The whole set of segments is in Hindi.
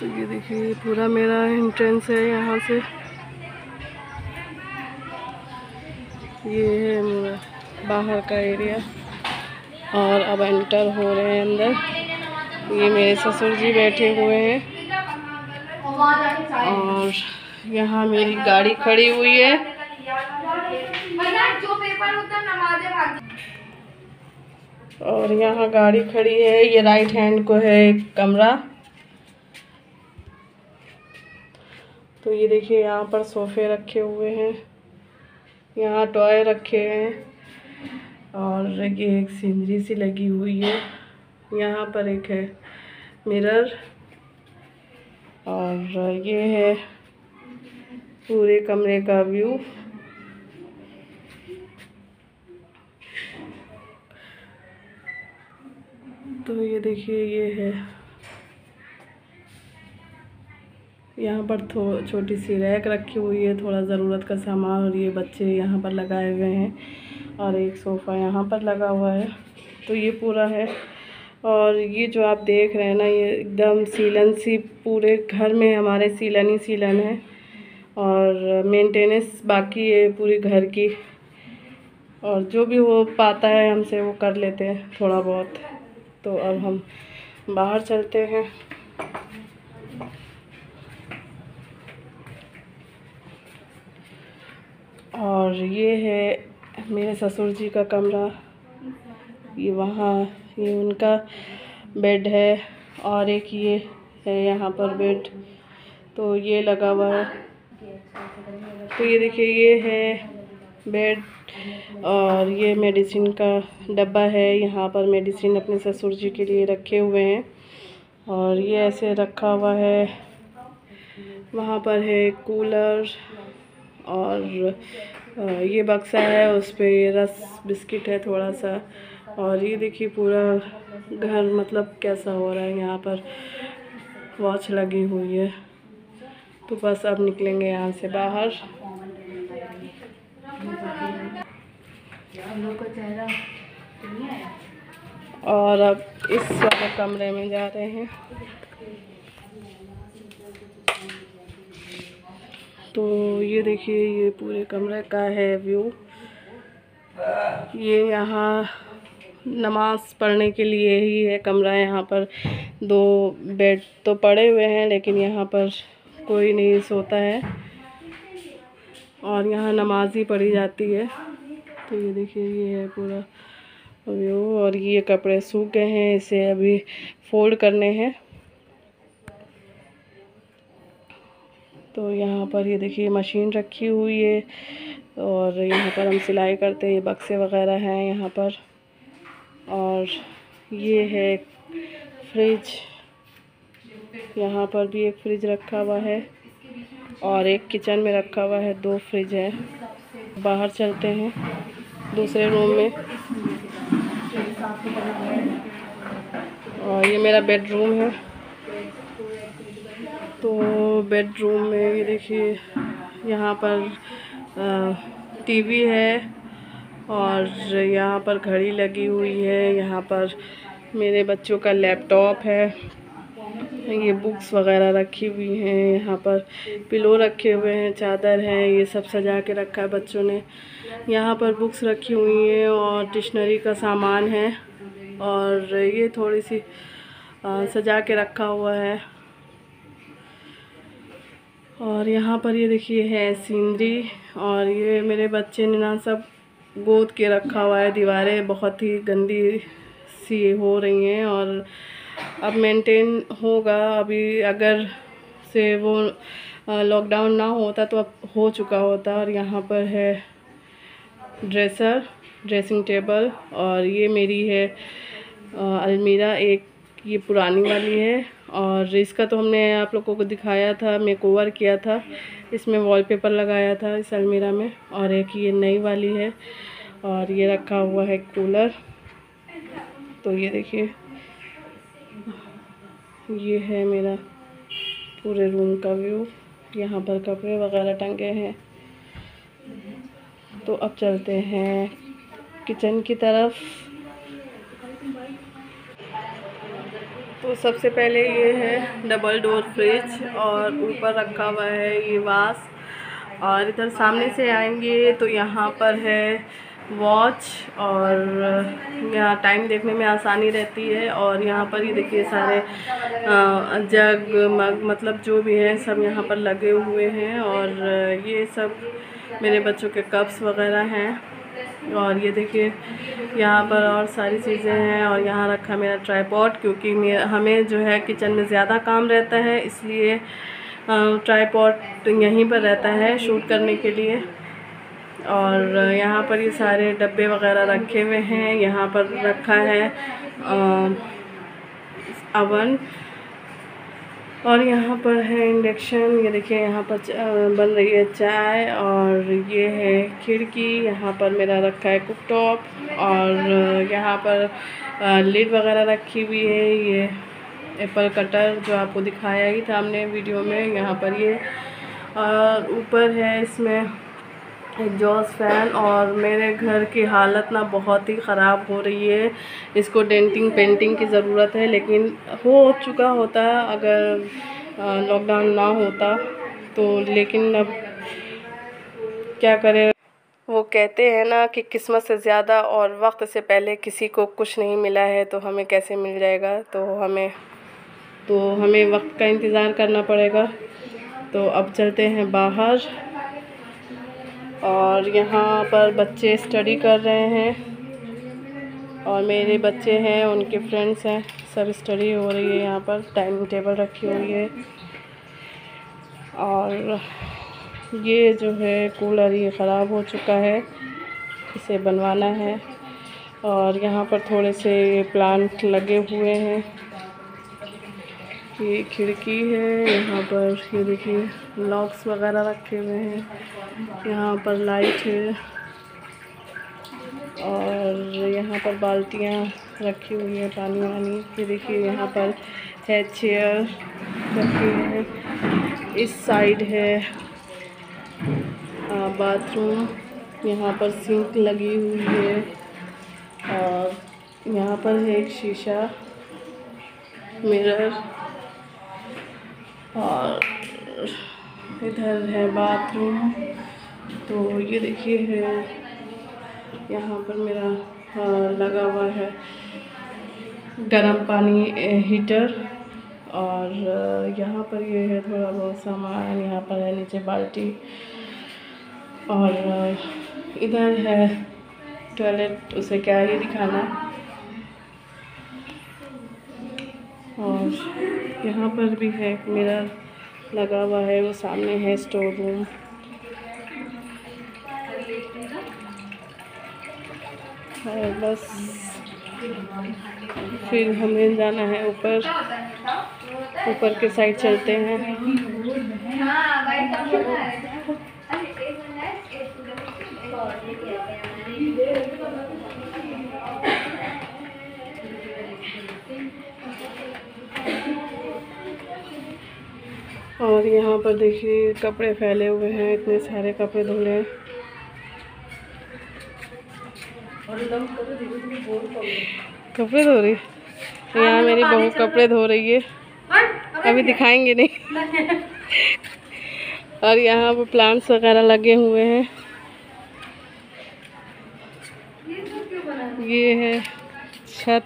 तो ये देखिए पूरा मेरा एंट्रेंस है। यहाँ से ये है मेरा बाहर का एरिया और अब एंटर हो रहे हैं अंदर। ये मेरे ससुर जी बैठे हुए हैं और यहाँ मेरी गाड़ी खड़ी हुई है। और यहाँ गाड़ी खड़ी है। ये राइट हैंड को है एक कमरा। तो ये देखिए यहाँ पर सोफ़े रखे हुए हैं, यहाँ टॉय रखे हैं और ये एक सीनरी सी लगी हुई है। यहाँ पर एक है मिरर और ये है पूरे कमरे का व्यू। तो ये देखिए ये है, यहाँ पर छोटी सी रैक रखी हुई है, थोड़ा ज़रूरत का सामान, और ये बच्चे यहाँ पर लगाए हुए हैं और एक सोफ़ा यहाँ पर लगा हुआ है। तो ये पूरा है। और ये जो आप देख रहे हैं ना, ये एकदम सीलन सी, पूरे घर में हमारे सीलन ही सीलन है और मेंटेनेंस बाकी है पूरे घर की, और जो भी हो पाता है हमसे वो कर लेते हैं थोड़ा बहुत। तो अब हम बाहर चलते हैं। और ये है मेरे ससुर जी का कमरा। ये वहाँ ये उनका बेड है और एक ये है यहाँ पर बेड, तो ये लगा हुआ है। तो ये देखिए ये है बेड और ये मेडिसिन का डब्बा है। यहाँ पर मेडिसिन अपने ससुर जी के लिए रखे हुए हैं और ये ऐसे रखा हुआ है। वहाँ पर है कूलर और ये बक्सा है, उस पर ये रस बिस्किट है थोड़ा सा। और ये देखिए पूरा घर मतलब कैसा हो रहा है। यहाँ पर वॉच लगी हुई है। तो बस अब निकलेंगे यहाँ से बाहर। और अब इस वाले कमरे में जा रहे हैं। तो ये देखिए ये पूरे कमरे का है व्यू। ये यहाँ नमाज़ पढ़ने के लिए ही है कमरा। यहाँ पर दो बेड तो पड़े हुए हैं लेकिन यहाँ पर कोई नहीं सोता है और यहाँ नमाज ही पढ़ी जाती है। तो ये देखिए ये है पूरा व्यू। और ये कपड़े सूख गए हैं, इसे अभी फोल्ड करने हैं। तो यहाँ पर ये देखिए मशीन रखी हुई है और यहाँ पर हम सिलाई करते हैं। ये बक्से वग़ैरह हैं यहाँ पर। और ये है फ्रिज, यहाँ पर भी एक फ्रिज रखा हुआ है और एक किचन में रखा हुआ है। दो फ्रिज है। बाहर चलते हैं दूसरे रूम में। और ये मेरा बेडरूम है। तो बेडरूम में ये देखिए यहाँ पर टीवी है और यहाँ पर घड़ी लगी हुई है। यहाँ पर मेरे बच्चों का लैपटॉप है। ये बुक्स वग़ैरह रखी हुई हैं। यहाँ पर पिलो रखे हुए हैं, चादर है, ये सब सजा के रखा है बच्चों ने। यहाँ पर बुक्स रखी हुई हैं और डिक्शनरी का सामान है और ये थोड़ी सी सजा के रखा हुआ है। और यहाँ पर ये देखिए है सीनरी। और ये मेरे बच्चे ने ना सब गोद के रखा हुआ है। दीवारें बहुत ही गंदी सी हो रही हैं और अब मेंटेन होगा। अभी अगर से वो लॉकडाउन ना होता तो अब हो चुका होता। और यहाँ पर है ड्रेसिंग टेबल और ये मेरी है अलमीरा। एक ये पुरानी वाली है और इसका तो हमने आप लोगों को दिखाया था, मेकओवर किया था, इसमें वॉलपेपर लगाया था इस अलमीरा में। और एक ये नई वाली है और ये रखा हुआ है कूलर। तो ये देखिए ये है मेरा पूरे रूम का व्यू। यहाँ पर कपड़े वगैरह टंगे हैं। तो अब चलते हैं किचन की तरफ। तो सबसे पहले ये है डबल डोर फ्रिज और ऊपर रखा हुआ है ये वास। और इधर सामने से आएंगे तो यहाँ पर है वॉच और यहाँ टाइम देखने में आसानी रहती है। और यहाँ पर ये देखिए सारे जग मग मतलब जो भी है सब यहाँ पर लगे हुए हैं। और ये सब मेरे बच्चों के कप्स वग़ैरह हैं। और ये देखिए यहाँ पर और सारी चीज़ें हैं। और यहाँ रखा मेरा ट्राइपॉड, क्योंकि हमें जो है किचन में ज़्यादा काम रहता है इसलिए ट्राइपॉड यहीं पर रहता है शूट करने के लिए। और यहाँ पर ये सारे डब्बे वग़ैरह रखे हुए हैं। यहाँ पर रखा है अवन और यहाँ पर है इंडक्शन। ये देखिए यहाँ पर बन रही है चाय। और ये है खिड़की, यहाँ पर मेरा रखा है कुकटॉप। और यहाँ पर लिड वग़ैरह रखी हुई है। ये एप्पल कटर जो आपको दिखाया ही था हमने वीडियो में, यहाँ पर ये। और ऊपर है इसमें एग्जॉस्ट फ़ैन। और मेरे घर की हालत ना बहुत ही ख़राब हो रही है, इसको डेंटिंग पेंटिंग की ज़रूरत है। लेकिन हो चुका होता अगर लॉकडाउन ना होता तो, लेकिन अब क्या करें। वो कहते हैं ना कि किस्मत से ज़्यादा और वक्त से पहले किसी को कुछ नहीं मिला है तो हमें कैसे मिल जाएगा। तो हमें वक्त का इंतज़ार करना पड़ेगा। तो अब चलते हैं बाहर। और यहाँ पर बच्चे स्टडी कर रहे हैं और मेरे बच्चे हैं, उनके फ्रेंड्स हैं, सब स्टडी हो रही है। यहाँ पर डाइनिंग टेबल रखी हुई है। और ये जो है कूलर ये ख़राब हो चुका है, इसे बनवाना है। और यहाँ पर थोड़े से प्लांट लगे हुए हैं। ये खिड़की है, यहाँ पर ये देखिए लॉक्स वगैरह रखे हुए हैं। यहाँ पर लाइट है और यहाँ पर बाल्टियाँ रखी हुई हैं पानी वानी। ये देखिए यहाँ पर है चेयर रखी है। इस साइड है बाथरूम, यहाँ पर सिंक लगी हुई है। और यहाँ पर है एक शीशा मिरर। और इधर है बाथरूम। तो ये देखिए है यहाँ पर मेरा लगा हुआ है गर्म पानी हीटर। और यहाँ पर ये है थोड़ा बहुत सामान। यहाँ पर है नीचे बाल्टी। और इधर है टॉयलेट, उसे क्या ही दिखाना। और यहाँ पर भी है एक मिरर लगा हुआ है, वो सामने है स्टोर रूम। और बस फिर हमें जाना है ऊपर। ऊपर के साइड चलते हैं। और यहाँ पर देखिए कपड़े फैले हुए हैं, इतने सारे कपड़े धुले। कपड़े धो रही, यहाँ मेरी बहू कपड़े धो रही है, अभी दिखाएंगे नहीं। और यहाँ पर प्लांट्स वगैरह लगे हुए हैं। ये है छत।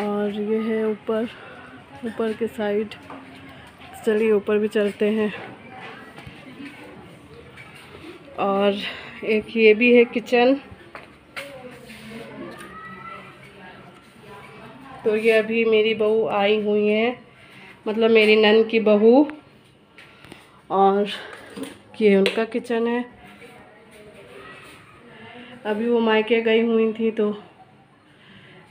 और ये है ऊपर, ऊपर के साइड। चलिए ऊपर भी चलते हैं। और एक ये भी है किचन। तो ये अभी मेरी बहू आई हुई है, मतलब मेरी नन की बहू। और ये उनका किचन है। अभी वो मायके गई हुई थी तो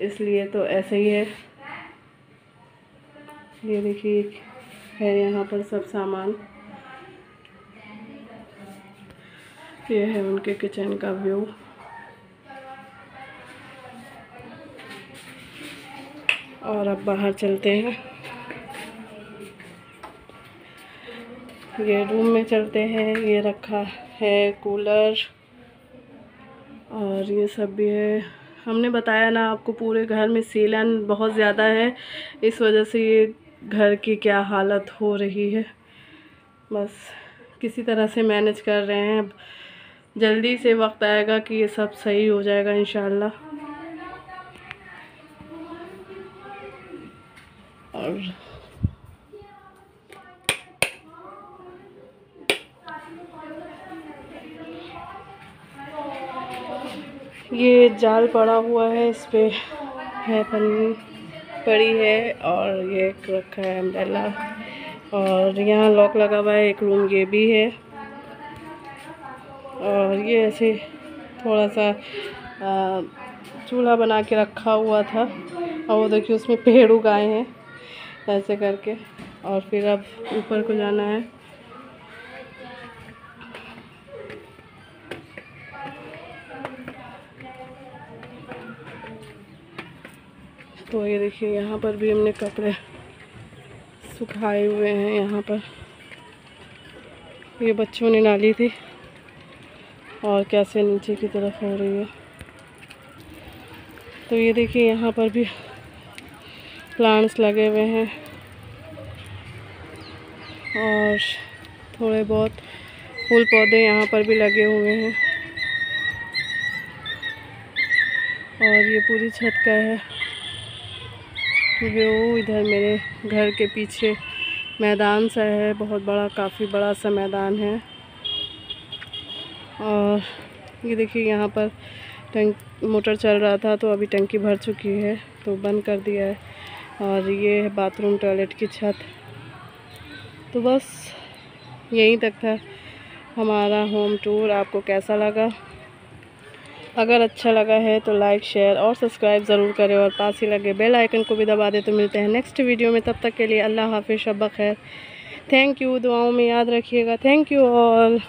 इसलिए तो ऐसे ही है। ये देखिए है यहाँ पर सब सामान। ये है उनके किचन का व्यू। और अब बाहर चलते हैं, ये रूम में चलते हैं। ये रखा है कूलर। और ये सब भी है। हमने बताया ना आपको पूरे घर में सीलन बहुत ज़्यादा है, इस वजह से ये घर की क्या हालत हो रही है, बस किसी तरह से मैनेज कर रहे हैं। जल्दी से वक्त आएगा कि ये सब सही हो जाएगा इंशाल्लाह। और ये जाल पड़ा हुआ है, इस पे है पन्नी पड़ी है, और ये एक रखा है अम्ब्रेला, और यहाँ लॉक लगा हुआ है। एक रूम ये भी है, और ये ऐसे थोड़ा सा चूल्हा बना के रखा हुआ था, और वो देखिए उसमें पेड़ उगाए हैं ऐसे करके। और फिर अब ऊपर को जाना है। तो ये देखिए यहाँ पर भी हमने कपड़े सुखाए हुए हैं, यहाँ पर ये बच्चों ने डाली थी, और कैसे नीचे की तरफ हो रही है। तो ये देखिए यहाँ पर भी प्लांट्स लगे हुए हैं, और थोड़े बहुत फूल पौधे यहाँ पर भी लगे हुए हैं, और ये पूरी छत का है व्यू। इधर मेरे घर के पीछे मैदान सा है, बहुत बड़ा, काफ़ी बड़ा सा मैदान है। और ये देखिए यहाँ पर मोटर चल रहा था, तो अभी टंकी भर चुकी है तो बंद कर दिया है। और ये है बाथरूम टॉयलेट की छत। तो बस यहीं तक था हमारा होम टूर। आपको कैसा लगा? अगर अच्छा लगा है तो लाइक, शेयर और सब्सक्राइब ज़रूर करें, और पास ही लगे बेल आइकन को भी दबा दें। तो मिलते हैं नेक्स्ट वीडियो में, तब तक के लिए अल्लाह हाफिज़, शब खैर। थैंक यू, दुआओं में याद रखिएगा। Thank you all.